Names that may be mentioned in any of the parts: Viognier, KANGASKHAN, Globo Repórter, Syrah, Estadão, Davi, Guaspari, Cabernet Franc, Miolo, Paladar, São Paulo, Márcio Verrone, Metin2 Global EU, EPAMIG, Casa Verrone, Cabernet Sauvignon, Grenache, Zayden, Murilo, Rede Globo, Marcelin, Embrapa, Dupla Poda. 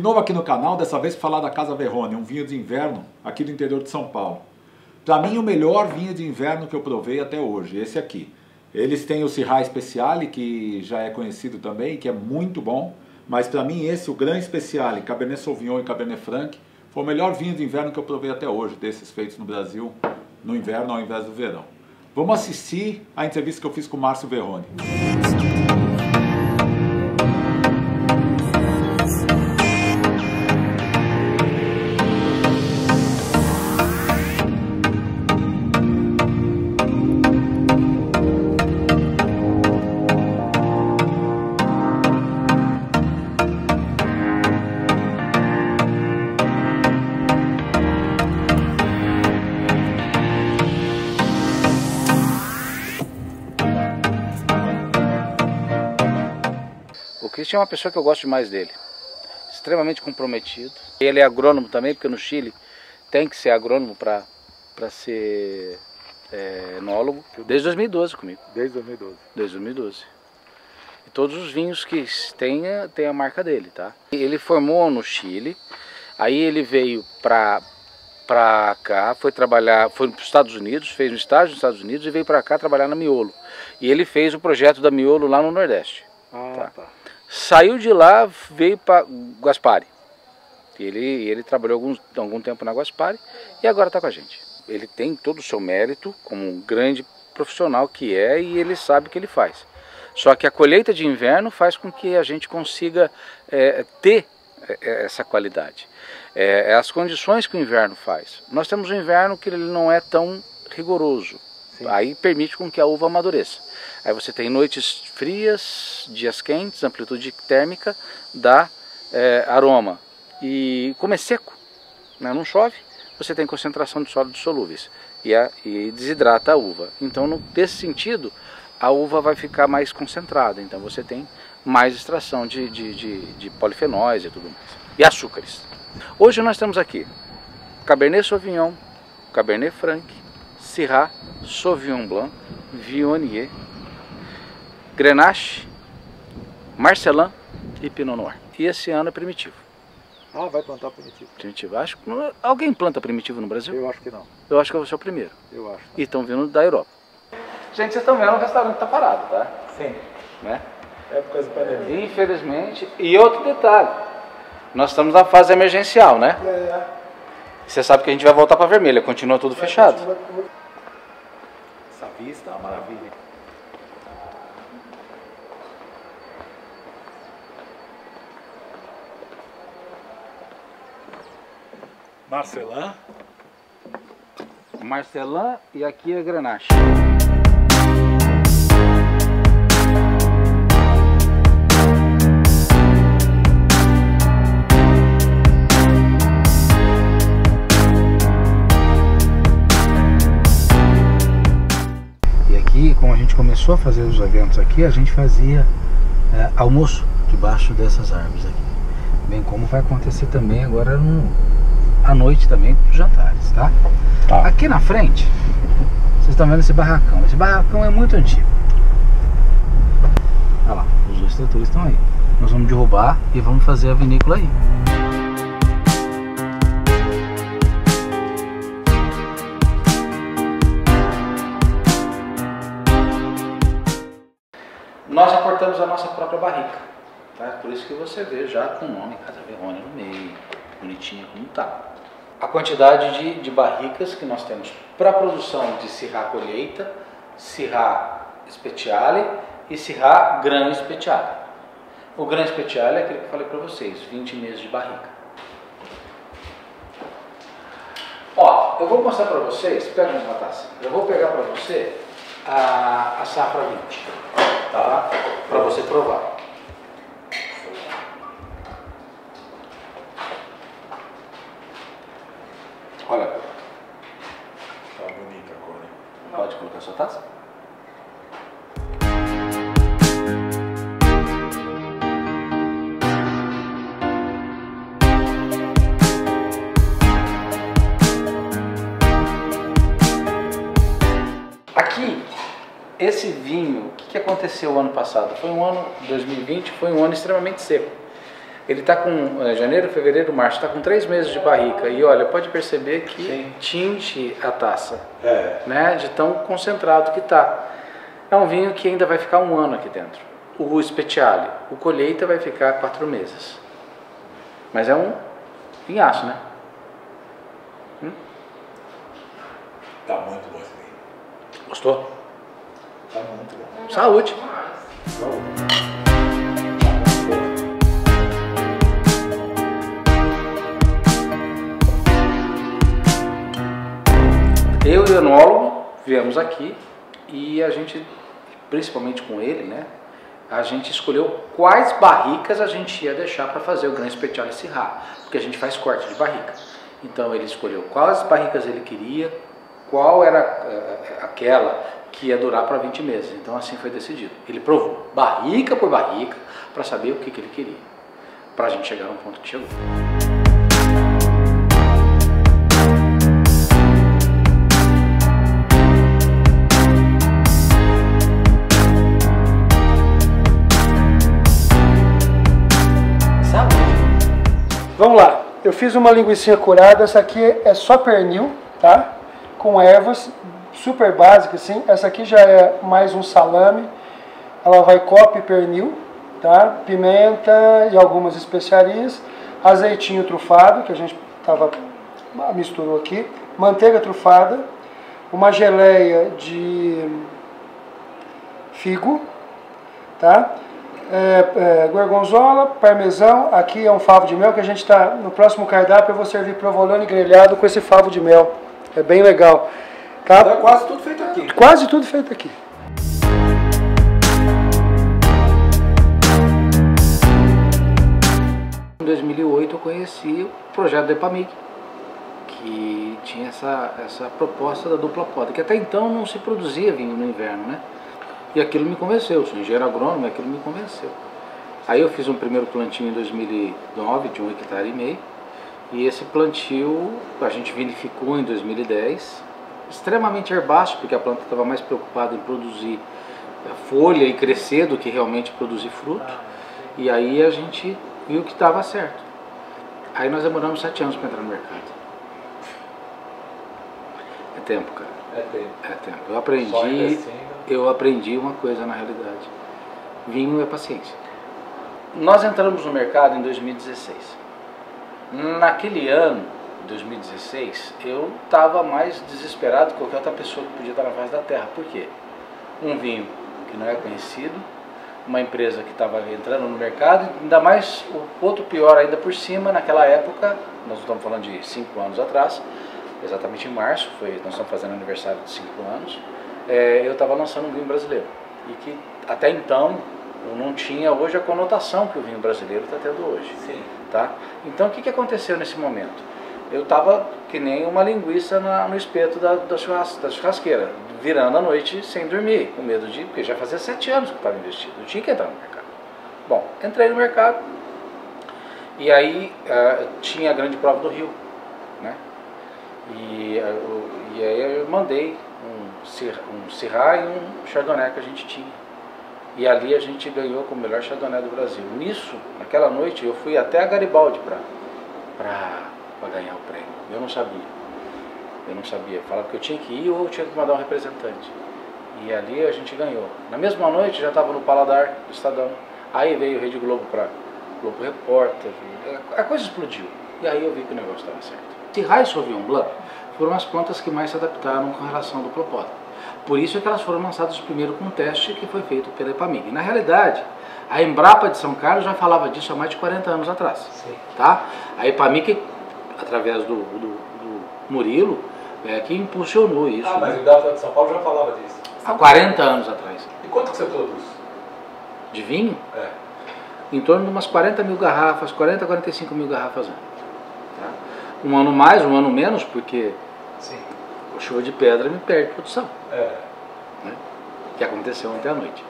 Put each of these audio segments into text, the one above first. De novo aqui no canal, dessa vez para falar da Casa Verrone, um vinho de inverno aqui do interior de São Paulo. Para mim, o melhor vinho de inverno que eu provei até hoje, esse aqui. Eles têm o Syrah Speciale, que já é conhecido também, que é muito bom. Mas para mim esse, o Grand Speciale, Cabernet Sauvignon e Cabernet Franc, foi o melhor vinho de inverno que eu provei até hoje, desses feitos no Brasil, no inverno ao invés do verão. Vamos assistir a entrevista que eu fiz com o Márcio Verrone. É uma pessoa que eu gosto demais dele, extremamente comprometido. Ele é agrônomo também, porque no Chile tem que ser agrônomo para ser enólogo. Desde 2012 comigo. Desde 2012. Desde 2012. E todos os vinhos que tem a marca dele, tá? Ele formou no Chile, aí ele veio para cá, foi trabalhar, foi para os Estados Unidos, fez um estágio nos Estados Unidos e veio para cá trabalhar na Miolo. E ele fez o projeto da Miolo lá no Nordeste. Ah, tá. Saiu de lá, veio para Guaspari. Ele trabalhou algum tempo na Guaspari e agora está com a gente. Ele tem todo o seu mérito como um grande profissional que é, e ele sabe o que ele faz. Só que a colheita de inverno faz com que a gente consiga ter essa qualidade. As condições que o inverno faz. Nós temos um inverno que ele não é tão rigoroso. Sim. Aí permite com que a uva amadureça. Aí você tem noites frias, dias quentes, amplitude térmica, dá aroma. E como é seco, né, não chove, você tem concentração de sólidos solúveis e desidrata a uva. Então, nesse sentido, a uva vai ficar mais concentrada. Então você tem mais extração de polifenóis e tudo mais. E açúcares. Hoje nós temos aqui Cabernet Sauvignon, Cabernet Franc, Syrah, Sauvignon Blanc, Viognier, Grenache, Marcelin e Pinot Noir. E esse ano é primitivo. Ah, vai plantar primitivo. Primitivo. Acho que alguém planta primitivo no Brasil? Eu acho que não. Eu acho que eu vou ser o primeiro. Eu acho. E estão vindo da Europa. Gente, vocês estão vendo, o restaurante está parado, tá? Sim. Né? É por causa da pandemia. Infelizmente. E outro detalhe. Nós estamos na fase emergencial, né? É. Você sabe que a gente vai voltar para vermelha. Continua tudo fechado. Continua. Essa vista é uma maravilha. Marcelin e aqui é Grenache. E aqui, como a gente começou a fazer os eventos aqui, a gente fazia almoço debaixo dessas árvores aqui. Bem como vai acontecer também agora à noite também para os jantares, tá? Tá? Aqui na frente, vocês estão vendo esse barracão. Esse barracão é muito antigo. Olha lá, os dois tratores estão aí. Nós vamos derrubar e vamos fazer a vinícola aí. Nós aportamos a nossa própria barrica, tá? Por isso que você vê já com o nome Casa Verrone no meio, bonitinha como tá. A quantidade de barricas que nós temos para a produção de Syrah colheita, Syrah Speciale e Syrah Grand Speciale. O Grand Speciale é aquele que eu falei para vocês, 20 meses de barrica. Ó, eu vou mostrar para vocês, pega uma taça, eu vou pegar para você a safra 20, tá? Para você provar. Olha, tá bonita a cor, né? Pode colocar sua taça? Aqui, esse vinho, o que aconteceu ano passado? Foi um ano, 2020, foi um ano extremamente seco. Ele está com janeiro, fevereiro, março, está com 3 meses de barrica. E olha, pode perceber que sim, tinge a taça, né, de tão concentrado que está. É um vinho que ainda vai ficar 1 ano aqui dentro. O Speciale, o colheita vai ficar 4 meses. Mas é um vinhaço, né? Tá muito bom esse vinho. Gostou? Tá muito bom. Saúde! Saúde! Eu e o enólogo viemos aqui e a gente, principalmente com ele, né, a gente escolheu quais barricas a gente ia deixar para fazer o Gran Speciale Syrah, porque a gente faz corte de barrica. Então ele escolheu quais barricas ele queria, qual era aquela que ia durar para 20 meses. Então assim foi decidido. Ele provou barrica por barrica para saber o que ele queria, para a gente chegar no ponto que chegou. Vamos lá, eu fiz uma linguiça curada, essa aqui é só pernil, tá? Com ervas, super básica assim, essa aqui já é mais um salame, ela vai copo e pernil, tá? Pimenta e algumas especiarias, azeitinho trufado, que a gente misturou aqui, manteiga trufada, uma geleia de figo, tá? Gorgonzola, parmesão, aqui é um favo de mel que a gente está, no próximo cardápio eu vou servir provolone grelhado com esse favo de mel, é bem legal. Tá? Então é quase tudo feito aqui. Quase tudo feito aqui. Em 2008 eu conheci o projeto do EPAMIG, que tinha essa proposta da dupla poda, que até então não se produzia vinho no inverno, né? E aquilo me convenceu, sou engenheiro agrônomo, aquilo me convenceu. Aí eu fiz um primeiro plantio em 2009, de 1,5 hectare, e esse plantio a gente vinificou em 2010, extremamente herbáceo, porque a planta estava mais preocupada em produzir folha e crescer do que realmente produzir fruto, e aí a gente viu que estava certo. Aí nós demoramos 7 anos para entrar no mercado. É tempo, cara. É tempo. É tempo. Eu aprendi uma coisa na realidade. Vinho é paciência. Nós entramos no mercado em 2016. Naquele ano, 2016, eu estava mais desesperado que qualquer outra pessoa que podia estar na face da terra. Por quê? Um vinho que não é conhecido, uma empresa que estava entrando no mercado, ainda mais o outro pior ainda por cima, naquela época, nós estamos falando de 5 anos atrás, exatamente em março, nós estamos fazendo aniversário de 5 anos, eu estava lançando um vinho brasileiro, e que até então eu não tinha hoje a conotação que o vinho brasileiro está tendo hoje. Sim. Tá? Então o que aconteceu nesse momento? Eu estava que nem uma linguiça no espeto da churrasqueira, virando a noite sem dormir, com medo de... porque já fazia 7 anos que eu estava investido, eu tinha que entrar no mercado. Bom, entrei no mercado, e aí tinha a grande prova do Rio, né? E aí eu mandei um Syrah e um Chardonnay que a gente tinha. E ali a gente ganhou com o melhor Chardonnay do Brasil. Nisso, naquela noite, eu fui até a Garibaldi para ganhar o prêmio. Eu não sabia. Eu não sabia. Falava que eu tinha que ir ou eu tinha que mandar um representante. E ali a gente ganhou. Na mesma noite, já estava no Paladar do Estadão. Aí veio o Rede Globo para Globo Repórter. A coisa explodiu. E aí eu vi que o negócio estava certo. Syrah e Sauvignon Blanc foram as plantas que mais se adaptaram com relação ao duplo poda. Por isso é que elas foram lançadas primeiro com um teste que foi feito pela EPAMIG. Na realidade, a Embrapa de São Carlos já falava disso há mais de 40 anos atrás. Sim. Tá? A EPAMIG, através do Murilo, que impulsionou isso. Ah, mas o Davi de São Paulo já falava disso. Há 40 anos atrás. E quanto que você produz? De vinho? É. Em torno de umas 40 mil garrafas, 40, 45 mil garrafas ano. Tá? Um ano mais, um ano menos, porque sim, a chuva de pedra me perde produção. É. Né? Que aconteceu ontem à noite.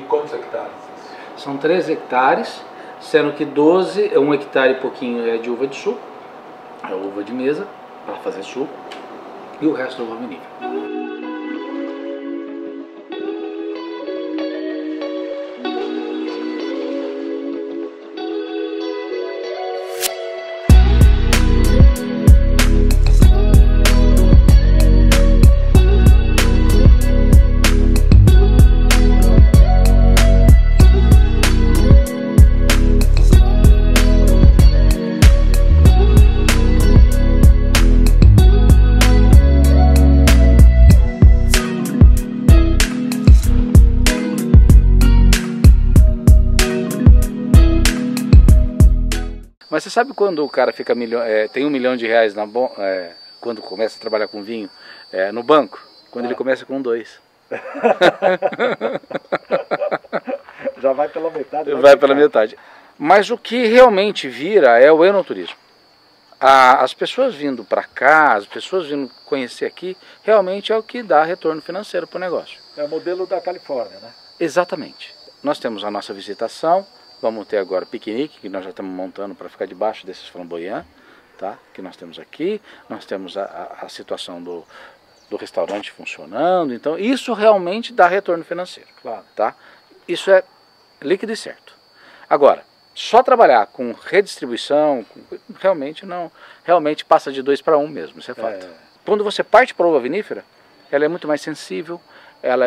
E quantos hectares isso? São 13 hectares, sendo que 12, 1 hectare e pouquinho é de uva de suco, é uva de mesa, para fazer suco, e o resto é uva vinífera. Sabe quando o cara fica tem R$1 milhão na quando começa a trabalhar com vinho no banco? Quando ele começa com 2. Já vai pela metade. Vai pela metade. Mas o que realmente vira é o enoturismo. As pessoas vindo para cá, as pessoas vindo conhecer aqui, realmente é o que dá retorno financeiro para o negócio. É o modelo da Califórnia, né? Exatamente. Nós temos a nossa visitação, vamos ter agora piquenique, que nós já estamos montando para ficar debaixo desses flamboyants, tá? Que nós temos aqui, nós temos a situação do restaurante funcionando, então isso realmente dá retorno financeiro, claro, tá? Isso é líquido e certo. Agora, só trabalhar com redistribuição, realmente não, realmente passa de 2 para 1 mesmo, isso é fato. Quando você parte para a uva vinífera, ela é muito mais sensível, ela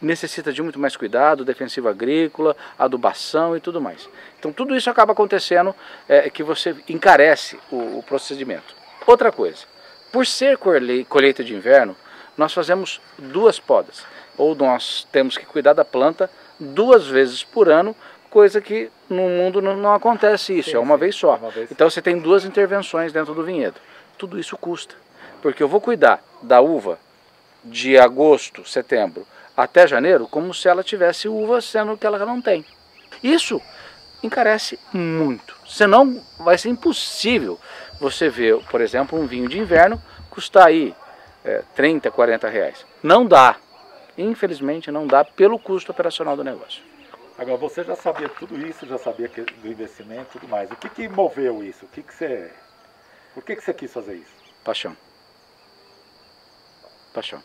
necessita de muito mais cuidado, defensiva agrícola, adubação e tudo mais. Então tudo isso acaba acontecendo, que você encarece o procedimento. Outra coisa, por ser colheita de inverno, nós fazemos 2 podas, ou nós temos que cuidar da planta 2 vezes por ano, coisa que no mundo não acontece isso, é uma vez só. Então você tem 2 intervenções dentro do vinhedo. Tudo isso custa, porque eu vou cuidar da uva de agosto, setembro até janeiro, como se ela tivesse uva, sendo que ela não tem. Isso encarece muito, senão vai ser impossível você ver, por exemplo, um vinho de inverno custar aí R$30, R$40. Não dá, infelizmente não dá pelo custo operacional do negócio. Agora, você já sabia tudo isso, já sabia do investimento e tudo mais. O que moveu isso? Por que você quis fazer isso? Paixão. Paixão.